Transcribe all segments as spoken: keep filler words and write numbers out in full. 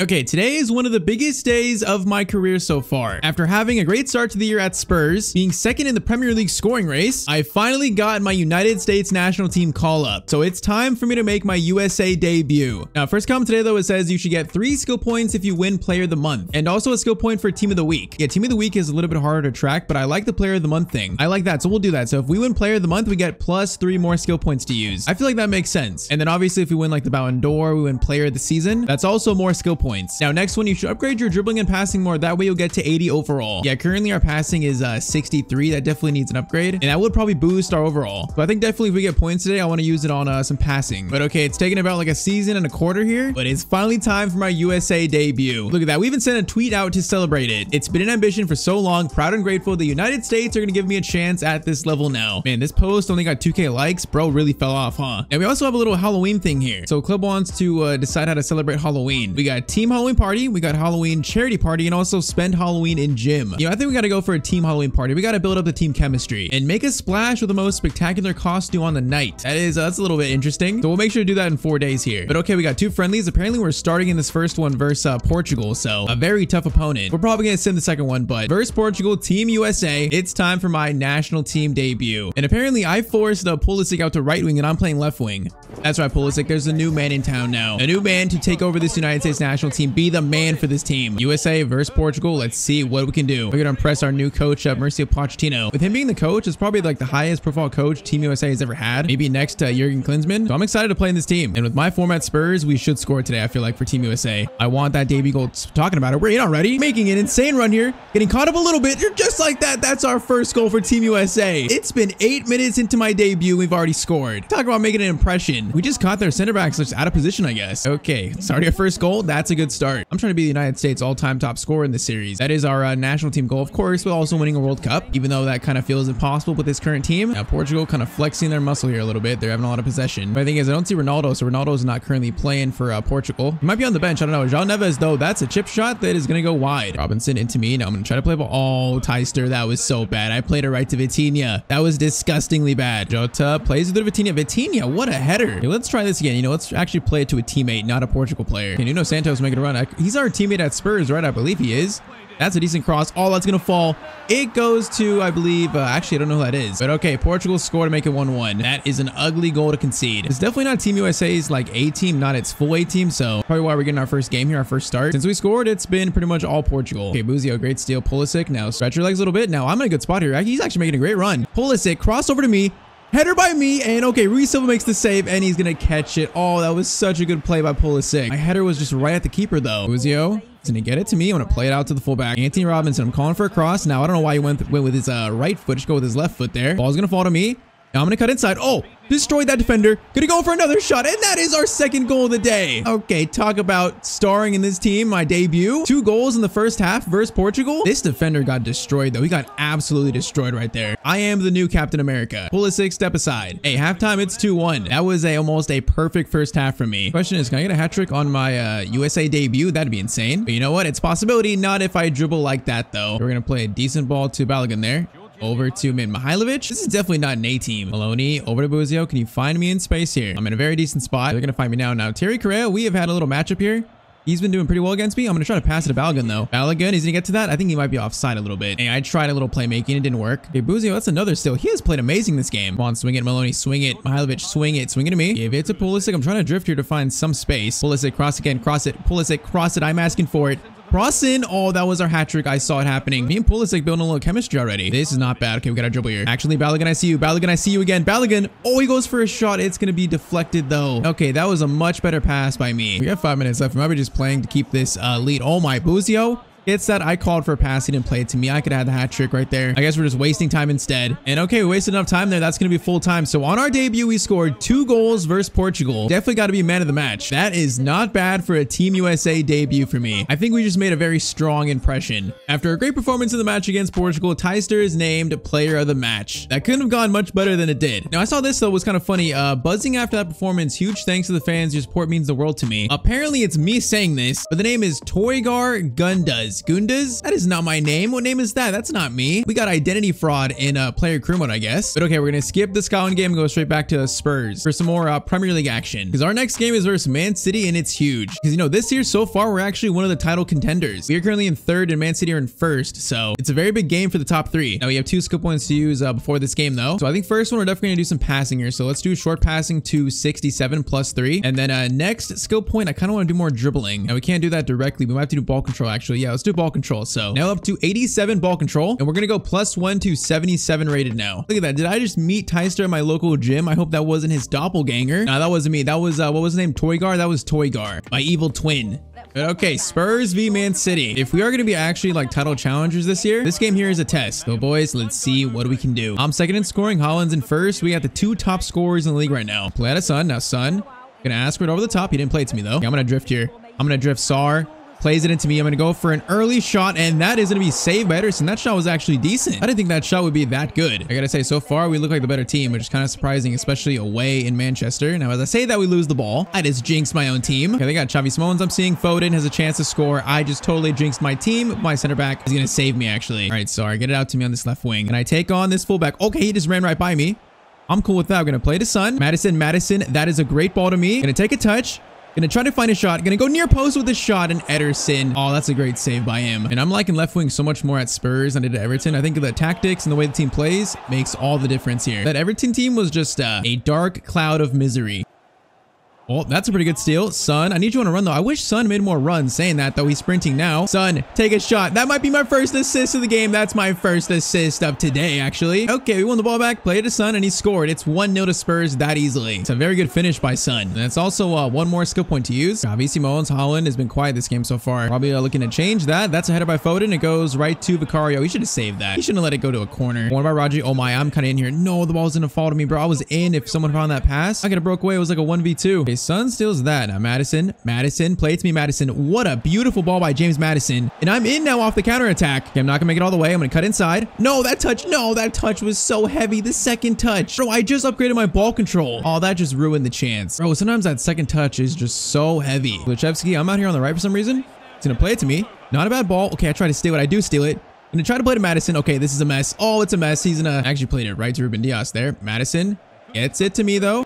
Okay, today is one of the biggest days of my career so far. After having a great start to the year at Spurs, being second in the Premier League scoring race, I finally got my United States national team call-up. So it's time for me to make my U S A debut. Now, first comment today, though, it says you should get three skill points if you win Player of the Month, and also a skill point for Team of the Week. Yeah, Team of the Week is a little bit harder to track, but I like the Player of the Month thing. I like that, so we'll do that. So if we win Player of the Month, we get plus three more skill points to use. I feel like that makes sense. And then obviously, if we win like the Ballon d'Or, we win Player of the Season, that's also more skill points. Points. Now, next one, you should upgrade your dribbling and passing more. That way you'll get to eighty overall. Yeah, currently our passing is uh, sixty-three. That definitely needs an upgrade, and that would probably boost our overall. But I think definitely if we get points today, I want to use it on uh, some passing. But okay, it's taken about like a season and a quarter here, but it's finally time for my U S A debut. Look at that. We even sent a tweet out to celebrate it. It's been an ambition for so long. Proud and grateful the United States are going to give me a chance at this level now. Man, this post only got two K likes. Bro really fell off, huh? And we also have a little Halloween thing here. So club wants to uh, decide how to celebrate Halloween. We got Team Halloween Party, we got Halloween Charity Party, and also Spend Halloween in Gym. You know, I think we gotta go for a Team Halloween Party. We gotta build up the team chemistry and make a splash with the most spectacular costume on the night. That is, uh, that's a little bit interesting. So we'll make sure to do that in four days here. But okay, we got two friendlies. Apparently, we're starting in this first one versus uh, Portugal, so a very tough opponent. We're probably gonna sim the second one, but versus Portugal, Team U S A, it's time for my national team debut. And apparently, I forced uh, Pulisic out to right wing, and I'm playing left wing. That's right, Pulisic. There's a new man in town now. A new man to take over this United States national team, be the man for this team. U S A versus Portugal. Let's see what we can do. We're gonna impress our new coach, uh, Mauricio Pochettino. With him being the coach, it's probably like the highest profile coach Team U S A has ever had. Maybe next to uh, Jurgen Klinsmann. So I'm excited to play in this team. And with my format Spurs, we should score today, I feel like, for Team U S A. I want that debut goal. Talking about it, we're in already. Making an insane run here. Getting caught up a little bit. You're just like that. That's our first goal for Team U S A. It's been eight minutes into my debut. We've already scored. Talk about making an impression. We just caught their center backs. They're just out of position, I guess. Okay, it's already our first goal. That's a good start. I'm trying to be the United States all-time top scorer in the series. That is our uh, national team goal, of course, while also winning a World Cup, even though that kind of feels impossible with this current team. Now, Portugal kind of flexing their muscle here a little bit. They're having a lot of possession. But the thing is, I don't see Ronaldo, so Ronaldo's not currently playing for uh, Portugal. He might be on the bench. I don't know. Jean Neves, though, that's a chip shot that is going to go wide. Robinson into me. Now I'm going to try to play ball. Oh, Tyztir, that was so bad. I played it right to Vitinha. That was disgustingly bad. Jota plays with Vitinha. Vitinha, what a header. Okay, let's try this again. You know, let's actually play it to a teammate, not a Portugal player. Okay, Nuno Santos making a run. He's our teammate at Spurs, right? I believe he is. That's a decent cross. Oh, that's going to fall. It goes to, I believe, uh, actually, I don't know who that is. But okay, Portugal scored to make it one one. That is an ugly goal to concede. It's definitely not Team U S A's, like, A team, not its full A team. So probably why we're getting our first game here, our first start. Since we scored, it's been pretty much all Portugal. Okay, Uzzio, great steal. Pulisic, now stretch your legs a little bit. Now I'm in a good spot here. He's actually making a great run. Pulisic, cross over to me. Header by me, and okay, Ruiz Silva makes the save, and he's gonna catch it. Oh, that was such a good play by Pulisic. My header was just right at the keeper, though. Uzzio is gonna get it to me. I'm gonna play it out to the fullback. Anthony Robinson, I'm calling for a cross. Now, I don't know why he went, went with his uh, right foot. Just go with his left foot there. Ball's gonna fall to me. Now I'm gonna cut inside. Oh, destroyed that defender. Gonna go for another shot, and that is our second goal of the day. Okay, talk about starring in this team, my debut. Two goals in the first half versus Portugal. This defender got destroyed, though. He got absolutely destroyed right there. I am the new Captain America. Pulisic, step aside. Hey, halftime, it's two one. That was a almost a perfect first half for me. Question is, can I get a hat trick on my uh, U S A debut? That'd be insane. But you know what? It's a possibility. Not if I dribble like that, though. We're gonna play a decent ball to Balogun there. Over to mid Mihailovic. This is definitely not an A team. Maloney over to Uzzio. Can you find me in space here? I'm in a very decent spot. They're going to find me now. Now, Terry Correa, we have had a little matchup here. He's been doing pretty well against me. I'm going to try to pass it to Balogun, though. Balogun, he's going to get to that. I think he might be offside a little bit. Hey, I tried a little playmaking. It didn't work. Okay, Uzzio, that's another still. He has played amazing this game. Come on, swing it, Maloney. Swing it. Mihailovic, swing it. Swing it to me. Give it to Pulisic. I'm trying to drift here to find some space. Pulisic, cross again. Cross it. Pulisic, cross it. I'm asking for it. Cross in. Oh, that was our hat trick. I saw it happening. Me and Pulisic building a little chemistry already. This is not bad. Okay, we got our dribble here. Actually, Balogun, I see you. Balogun, I see you again. Balogun. Oh, he goes for a shot. It's going to be deflected, though. Okay, that was a much better pass by me. We have five minutes left. We might be just playing to keep this uh, lead. Oh, my. Uzzio. It's that I called for a pass. He didn't play it to me. I could have had the hat trick right there. I guess we're just wasting time instead. And okay, we wasted enough time there. That's going to be full time. So on our debut, we scored two goals versus Portugal. Definitely got to be man of the match. That is not bad for a Team U S A debut for me. I think we just made a very strong impression. After a great performance in the match against Portugal, Tyztir is named player of the match. That couldn't have gone much better than it did. Now, I saw this, though. It was kind of funny. Uh, buzzing after that performance. Huge thanks to the fans. Your support means the world to me. Apparently, it's me saying this, but the name is Toygar Gunduz. Gunduz. Gunduz? That is not my name. What name is that? That's not me. We got identity fraud in uh, player crew mode, I guess. But okay, we're going to skip the Scotland game and go straight back to Spurs for some more uh, Premier League action. Because our next game is versus Man City, and it's huge. Because, you know, this year so far, we're actually one of the title contenders. We are currently in third and Man City are in first. So it's a very big game for the top three. Now, we have two skill points to use uh, before this game, though. So I think first one, we're definitely going to do some passing here. So let's do short passing to sixty-seven plus three. And then uh, next skill point, I kind of want to do more dribbling. Now, we can't do that directly. We might have to do ball control, actually. Yeah, let's do ball control. So now up to eighty-seven ball control. And we're going to go plus one to seventy-seven rated now. Look at that. Did I just meet Tyztir at my local gym? I hope that wasn't his doppelganger. No, that wasn't me. That was, uh, what was his name? Toygar? That was Toygar, my evil twin. Okay, Spurs v Man City. If we are going to be actually like title challengers this year, this game here is a test. So boys, let's see what we can do. I'm second in scoring. Haaland's in first. We got the two top scorers in the league right now. Play out of Son. Now Son, gonna ask for it over the top. He didn't play it to me though. Okay, I'm gonna drift here. I'm gonna drift Sar. Plays it into me. I'm going to go for an early shot, and that is going to be saved by Ederson. That shot was actually decent. I didn't think that shot would be that good. I got to say, so far, we look like the better team, which is kind of surprising, especially away in Manchester. Now, as I say that, we lose the ball. I just jinxed my own team. Okay, they got Xavi Simons. I'm seeing Foden has a chance to score. I just totally jinxed my team. My center back is going to save me, actually. All right, sorry. Get it out to me on this left wing, and I take on this fullback. Okay, he just ran right by me. I'm cool with that. I'm going to play to Son. Madison, Madison, that is a great ball to me. Going to take a touch. Gonna try to find a shot. Gonna go near post with a shot, and Ederson. Oh, that's a great save by him. And I'm liking left wing so much more at Spurs than I did at Everton. I think the tactics and the way the team plays makes all the difference here. That Everton team was just uh, a dark cloud of misery. Oh, that's a pretty good steal. Son, I need you on a run, though. I wish Son made more runs. Saying that, though, he's sprinting now. Son, take a shot. That might be my first assist of the game. That's my first assist of today, actually. Okay, we won the ball back. Played to Son, and he scored. It's one nil to Spurs that easily. It's a very good finish by Son. And it's also uh, one more skill point to use. Xavi Simons. Haaland has been quiet this game so far. Probably uh, looking to change that. That's a header by Foden. It goes right to Vicario. He should have saved that. He shouldn't have let it go to a corner. One by Raji. Oh, my. I'm kind of in here. No, the ball's going to fall to me, bro. I was in if someone found that pass. I could have broke away. It was like a one v two. Son steals that. Now Madison. Madison. Play it to me, Madison. What a beautiful ball by James Madison. And I'm in now off the counterattack. Okay, I'm not going to make it all the way. I'm going to cut inside. No, that touch. No, that touch was so heavy. The second touch. Bro, I just upgraded my ball control. Oh, that just ruined the chance. Bro, sometimes that second touch is just so heavy. Luchefsky, I'm out here on the right for some reason. He's going to play it to me. Not a bad ball. Okay, I try to steal it. I do steal it. I'm going to try to play to Madison. Okay, this is a mess. Oh, it's a mess. He's going to actually played it right to Rúben Dias there. Madison gets it to me, though.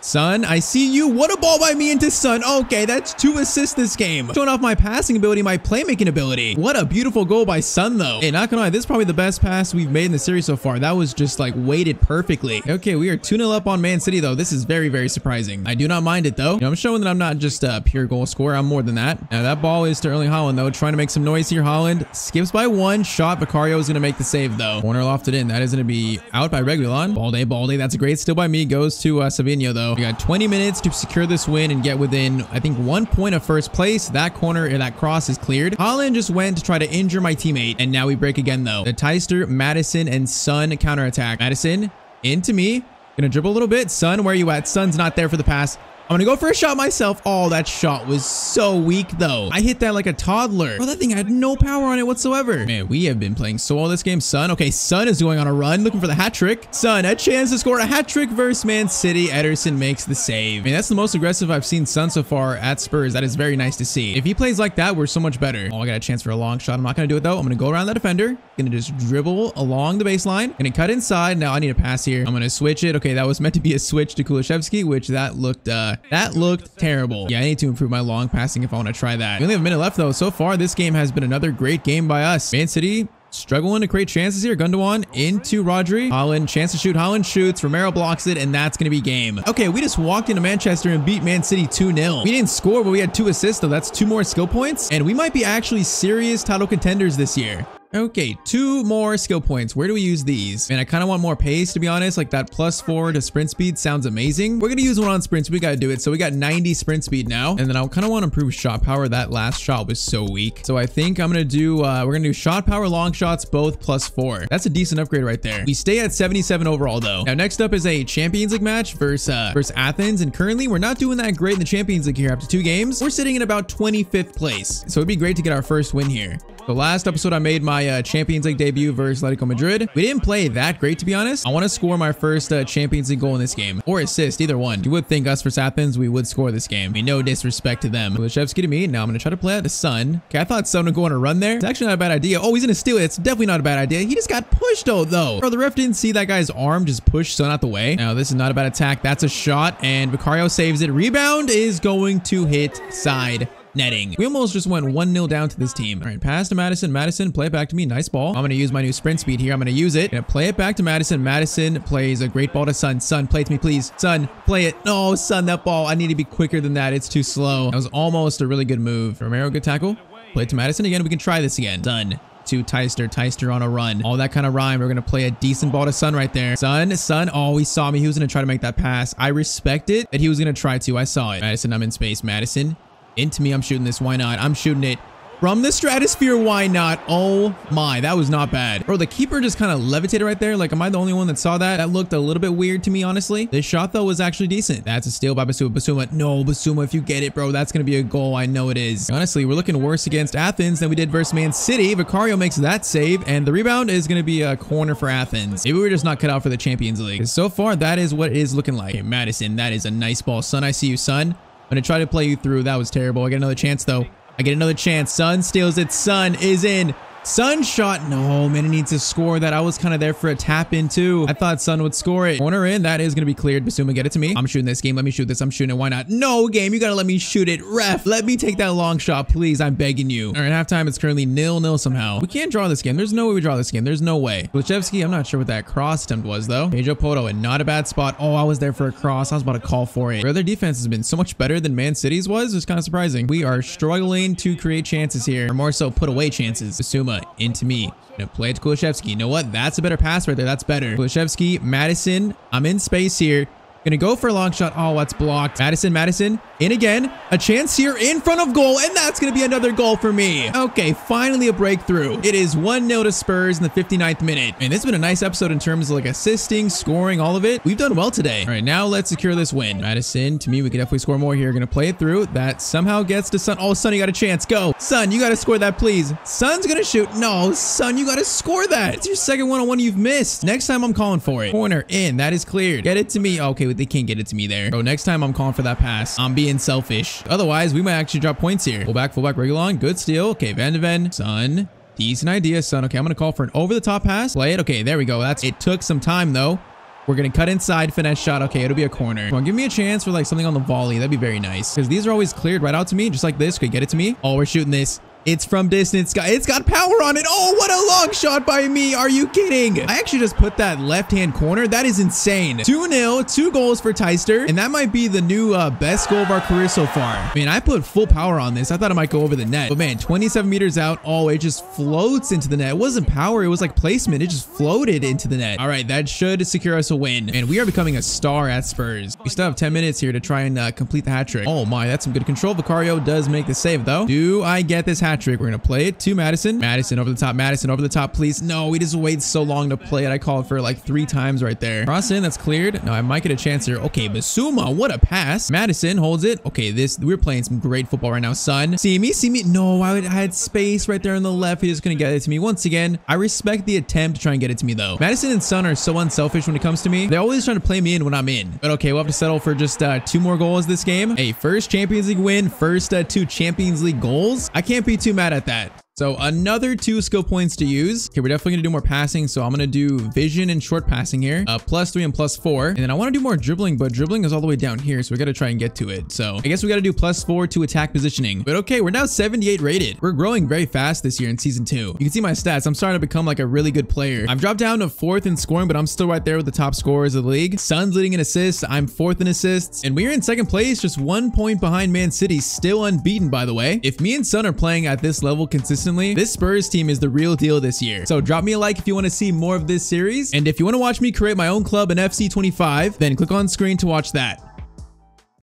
Son, I see you. What a ball by me into Son. Okay, that's two assists this game. Showing off my passing ability, my playmaking ability. What a beautiful goal by Son, though. Hey, not gonna lie, this is probably the best pass we've made in the series so far. That was just like weighted perfectly. Okay, we are two nil up on Man City, though. This is very, very surprising. I do not mind it, though. You know, I'm showing that I'm not just a pure goal scorer. I'm more than that. Now, that ball is to Erling Haaland, though. Trying to make some noise here. Haaland skips by one. Shot. Vicario is gonna make the save, though. Corner lofted in. That is gonna be out by Reguilón. Baldé, Baldé. That's a great steal by me. Goes to uh, Savinho, though. We got twenty minutes to secure this win and get within, I think, one point of first place. That corner and that cross is cleared. Haaland just went to try to injure my teammate, and now we break again, though. The Tyztir, Madison, and Son counterattack. Madison, into me. Gonna dribble a little bit. Son, where are you at? Son's not there for the pass. I'm gonna go for a shot myself. Oh, that shot was so weak, though. I hit that like a toddler. Oh, that thing had no power on it whatsoever. Man, we have been playing so well this game. Son. Okay, Son is going on a run, looking for the hat trick. Son, a chance to score a hat trick versus Man City. Ederson makes the save. I mean, that's the most aggressive I've seen Son so far at Spurs. That is very nice to see. If he plays like that, we're so much better. Oh, I got a chance for a long shot. I'm not gonna do it, though. I'm gonna go around that defender. Gonna just dribble along the baseline. Gonna cut inside. Now I need a pass here. I'm gonna switch it. Okay, that was meant to be a switch to Kulusevski, which that looked, uh, That looked terrible. Yeah, I need to improve my long passing if I want to try that. We only have a minute left, though. So far, this game has been another great game by us. Man City struggling to create chances here. Gundogan into Rodri. Haaland, chance to shoot. Haaland shoots. Romero blocks it, and that's going to be game. Okay, we just walked into Manchester and beat Man City two nil. We didn't score, but we had two assists, though. That's two more skill points, and we might be actually serious title contenders this year. Okay, two more skill points. Where do we use these? Man, I kind of want more pace, to be honest. Like that plus four to sprint speed sounds amazing. We're going to use one on sprint speed. We got to do it. So we got ninety sprint speed now. And then I kind of want to improve shot power. That last shot was so weak. So I think I'm going to do, uh, we're going to do shot power, long shots, both plus four. That's a decent upgrade right there. We stay at seventy-seven overall, though. Now, next up is a Champions League match versus, uh, versus Athens. And currently, we're not doing that great in the Champions League here after two games. We're sitting in about twenty-fifth place. So it'd be great to get our first win here. The last episode I made my uh, Champions League debut versus Atletico Madrid. We didn't play that great, to be honest. I want to score my first uh, Champions League goal in this game, or assist, either one. You would think us versus Athens, we would score this game. I mean, no disrespect to them. Luchefsky to me. Now I'm going to try to play out to Son. Okay, I thought Son would go on a run there. It's actually not a bad idea. Oh, he's going to steal it. It's definitely not a bad idea. He just got pushed though, though. Bro, the ref didn't see that guy's arm just push Son out the way. Now, this is not a bad attack. That's a shot, and Vicario saves it. Rebound is going to hit side netting. We almost just went one nil down to this team. All right, pass to Madison. Madison, play it back to me. Nice ball. I'm going to use my new sprint speed here. I'm going to use it. Gonna play it back to Madison. Madison plays a great ball to Son. Son, play it to me, please. Son, play it. No, Son, that ball. I need to be quicker than that. It's too slow. That was almost a really good move. Romero, good tackle. Play it to Madison again. We can try this again. Done. To Tyztir. Tyztir on a run. All that kind of rhyme. We're going to play a decent ball to Son right there. Son, Son. Oh, he saw me. He was going to try to make that pass. I respect it that he was going to try to. I saw it. Madison, I'm in space. Madison, into me. I'm shooting this. Why not? I'm shooting it from the stratosphere. Why not? Oh my, that was not bad. Bro, the keeper just kind of levitated right there. Like, am I the only one that saw that? That looked a little bit weird to me, honestly. This shot though was actually decent. That's a steal by Bissouma. Bissouma, no, Bissouma, if you get it, bro, that's going to be a goal. I know it is. Honestly, we're looking worse against Athens than we did versus Man City. Vicario makes that save, and the rebound is going to be a corner for Athens. Maybe we're just not cut out for the Champions League. So far, that is what it is looking like. Okay, Madison, that is a nice ball. Son, I see you, Son. I'm going to try to play you through. That was terrible. I get another chance though. I get another chance. Son steals it. Son is in. Son shot. No, man, it needs to score that. I was kind of there for a tap in too. I thought Son would score it. Corner in. That is going to be cleared. Bissouma, get it to me. I'm shooting this game. Let me shoot this. I'm shooting it. Why not? No, game. You got to let me shoot it. Ref, let me take that long shot, please. I'm begging you. All right, halftime. It's currently nil nil somehow. We can't draw this game. There's no way we draw this game. There's no way. Luchefsky, I'm not sure what that cross attempt was though. Pedro Porto in not a bad spot. Oh, I was there for a cross. I was about to call for it. Their other defense has been so much better than Man City's was. It's kind of surprising. We are struggling to create chances here, or more so put away chances. Bissouma, into me. Gonna play it to Kulusevski. You know what? That's a better pass right there. That's better. Kulusevski, Madison. I'm in space here. Gonna go for a long shot. Oh, that's blocked. Madison, Madison. In again. A chance here in front of goal. And that's gonna be another goal for me. Okay, finally a breakthrough. It is one nil to Spurs in the fifty-ninth minute. And this has been a nice episode in terms of like assisting, scoring, all of it. We've done well today. All right, now let's secure this win. Madison, to me, we could definitely score more here. Gonna play it through. That somehow gets to Son. Oh, Son, you got a chance. Go. Son, you gotta score that, please. Son's gonna shoot. No, Son, you gotta score that. It's your second one-on-one you've missed. Next time I'm calling for it. Corner in. That is cleared. Get it to me. Okay, they can't get it to me there. Bro, next time I'm calling for that pass. I'm being selfish. Otherwise, we might actually drop points here. Fullback, fullback, Reguilón. Good steal. Okay, Van de Ven. Son. Decent idea, Son. Okay, I'm going to call for an over-the-top pass. Play it. Okay, there we go. That's it. Took some time, though. We're going to cut inside. Finesse shot. Okay, it'll be a corner. Come on, give me a chance for, like, something on the volley. That'd be very nice. Because these are always cleared right out to me. Just like this. Okay, get it to me. Oh, we're shooting this. It's from distance. It's got power on it. Oh, what a long shot by me. Are you kidding? I actually just put that left-hand corner. That is insane. two nil, two goals for Tyztir, and that might be the new uh, best goal of our career so far. I mean, I put full power on this. I thought it might go over the net, but man, twenty-seven meters out. Oh, it just floats into the net. It wasn't power. It was like placement. It just floated into the net. All right, that should secure us a win, and we are becoming a star at Spurs. We still have ten minutes here to try and uh, complete the hat trick. Oh my, that's some good control. Vicario does make the save, though. Do I get this hat trick? Trick. We're going to play it to Madison. Madison over the top. Madison over the top, please. No, we just wait so long to play it. I called for like three times right there. Cross in. That's cleared. Now I might get a chance here. Okay, Bissouma. What a pass. Madison holds it. Okay, this we're playing some great football right now, Son. See me? See me? No, I had space right there on the left. He was going to get it to me once again. I respect the attempt to try and get it to me though. Madison and Son are so unselfish when it comes to me. They're always trying to play me in when I'm in. But okay, we'll have to settle for just uh, two more goals this game. Hey, first Champions League win. First uh, two Champions League goals. I can't be too mad at that. So another two skill points to use. Okay, we're definitely gonna do more passing. So I'm gonna do vision and short passing here, uh, plus three and plus four. And then I wanna do more dribbling, but dribbling is all the way down here. So we gotta try and get to it. So I guess we gotta do plus four to attack positioning. But okay, we're now seventy-eight rated. We're growing very fast this year in season two. You can see my stats. I'm starting to become like a really good player. I've dropped down to fourth in scoring, but I'm still right there with the top scorers of the league. Son's leading in assists. I'm fourth in assists. And we're in second place, just one point behind Man City, still unbeaten, by the way. If me and Son are playing at this level consistently, this Spurs team is the real deal this year. So drop me a like if you want to see more of this series. And if you want to watch me create my own club in F C twenty-five, then click on screen to watch that.